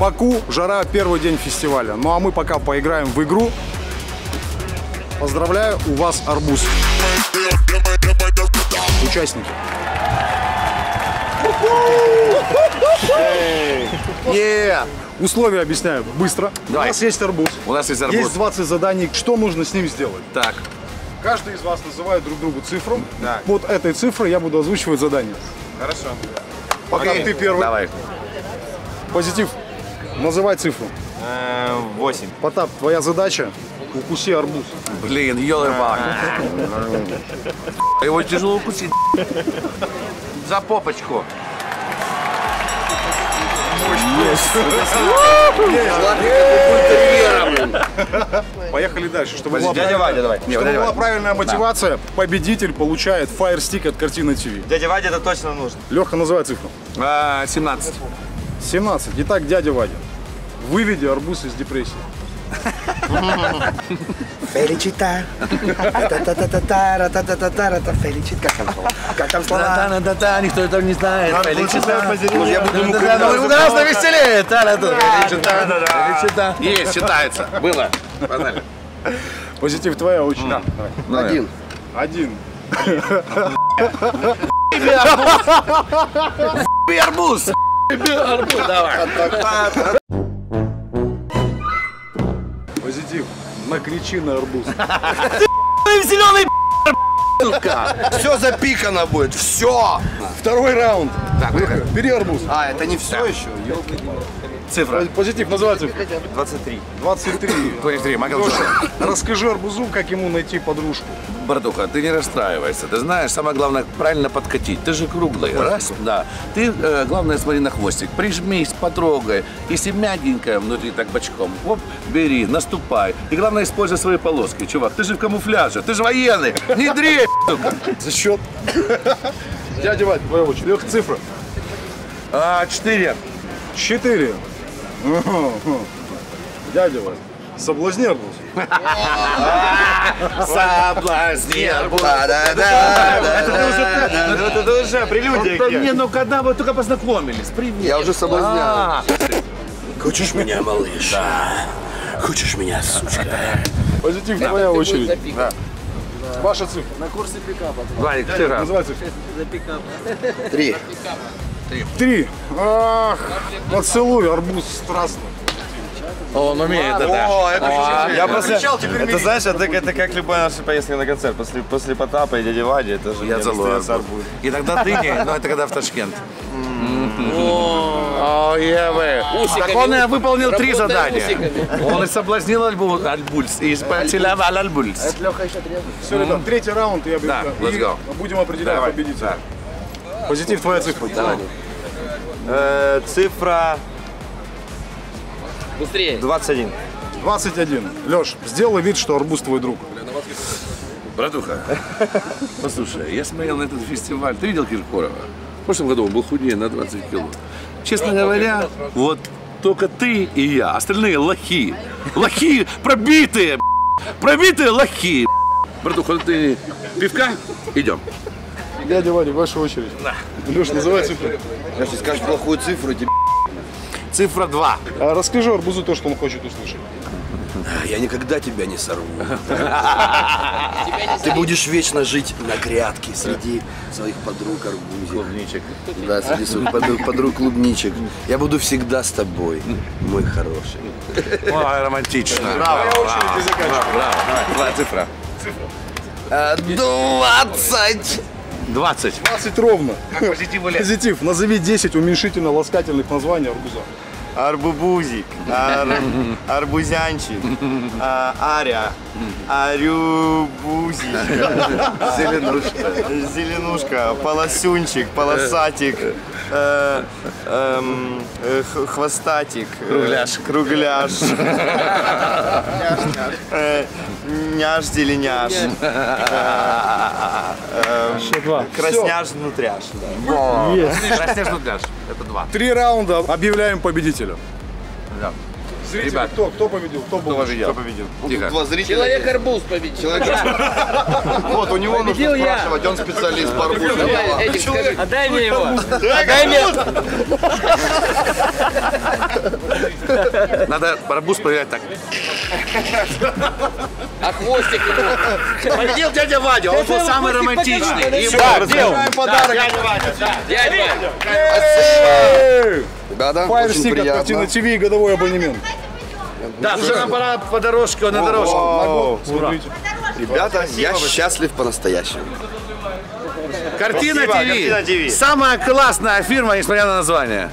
Баку, жара, первый день фестиваля. Ну а мы пока поиграем в игру. Поздравляю, у вас арбуз. Участники. Условия объясняю быстро. Давай. У нас есть арбуз. У нас есть арбуз. Есть 20 заданий. Что нужно с ним сделать? Так. Каждый из вас называет друг другу цифру. Да. Под этой цифрой я буду озвучивать задание. Хорошо. Пока ты первый. Давай. Позитив. Называй цифру. 8. Потап, твоя задача. Укуси арбуз. Блин, елы-бак. Его тяжело укусить. За попочку. Поехали дальше. Чтобы была правильная мотивация, победитель получает Файр стик от Картины ТВ. Дядя Вадя, это точно нужно. Леха, называй цифру. 17. 17. Итак, дядя Вадя, выведи арбуз из депрессии. Феличита. Как там слова? Никто этого не знает. Феличита. Я буду ему кричать. У нас на веселее. Феличита. Есть, считается. Было. Погнали. Позитив, твоя очередь. 1. 1. Арбуз. Арбуз. Давай. Позитив, накричи на арбуз. Ты зеленый п***ка. Все запикано будет, все. Второй раунд. Так, бери арбуз. А, это не все еще? Цифра. Позитив, называй цифру. 23. 23. 23, Майкл Джордан. Расскажи арбузу, как ему найти подружку. Братуха, ты не расстраивайся. Ты знаешь, самое главное, правильно подкатить. Ты же круглый. Раз, да. Ты, главное, смотри на хвостик. Прижмись, потрогай. Если мягенькая внутри, так бочком. Оп, бери, наступай. И главное, используй свои полоски. Чувак, ты же в камуфляже. Ты же военный. Не дрей, сука. За счет. Дядя Вадь, твоя очередь. Лех, цифра. 4. 4. Дядя Вадь, соблазни арбуз. Соблазни арбуз. Это уже прелюдия. Не, ну когда вы только познакомились. Я уже соблазнял. Хочешь меня, малыш? Хочешь меня, сучка? Позитив, твоя очередь. Ваша цифра. На курсе пикапа. Вадик, ты раз. Называй цифру. 3. Ах, поцелуй, арбуз страстный. О, он умеет это. О, это я прокричал, теперь это, знаешь, это как любая наша поездка на концерт. После Потапа и дяди Вади, это же я целую арбуз. И тогда ты не, но это когда в Ташкент. О, Евы. Так он выполнил 3 задания. Он и соблазнил альбульс, и поцеловал альбульс. Это Леха еще трезвый. Все, ребят, 3-й раунд, я беру. Будем определять победителя. Позитив, твоя цифра. Цифра... Быстрее. 21. 21. Леш, сделай вид, что арбуз твой друг. Братуха, послушай, я смотрел на этот фестиваль. Ты видел Киркорова? В прошлом году он был худнее на 20 кило. Честно говоря, вот только ты и я. Остальные лохи. Лохи пробитые, пробитые лохи. Братуха, ты пивка? Идем. Дядя Вадя, ваша очередь. Да. Леш, называй цифру. Леш, ты скажешь плохую цифру, тебе... Цифра 2. А расскажи арбузу то, что он хочет услышать. Я никогда тебя не сорву. Ты будешь вечно жить на грядке среди своих подруг арбузик. Клубничек. Да, среди своих подруг клубничек. Я буду всегда с тобой, мой хороший. О, романтично. Браво, браво. Цифра. 20. 20. 20 ровно. Позитив, назови 10 уменьшительно-ласкательных названий арбуза. Арбубузик, арбузянчик, аря, арюбузик, зеленушка, полосюнчик, полосатик, хвостатик, кругляш, няш-деленяш, красняш-внутряш. Красняш-внутряш, это 2. 3 раунда, объявляем победителя. Да. Зрители, ребят, кто победил? Кто победил? Два зрителя. Человек-арбуз победил. Вот, у него нужно спрашивать, он специалист по арбузу. Отдай мне его. Отдай мне. Надо арбуз проверять так. А хвостик его. Победил дядя Вадя, он был самый романтичный. Да, делаем подарок. Дядя Вадя, да. Дядя Вадя. Ребята, Файр стик от Картина ТВ и годовой абонемент. Да, уже нам пора по дорожке, на дорожку. Ребята, я счастлив по-настоящему. Картина ТВ. Самая классная фирма, несмотря на название.